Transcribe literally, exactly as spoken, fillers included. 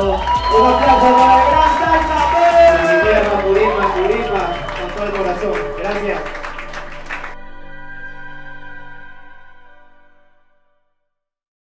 todos. Un aplauso para la gran Salsa Pérez. Macurisma, Macurisma, con todo el corazón. Gracias.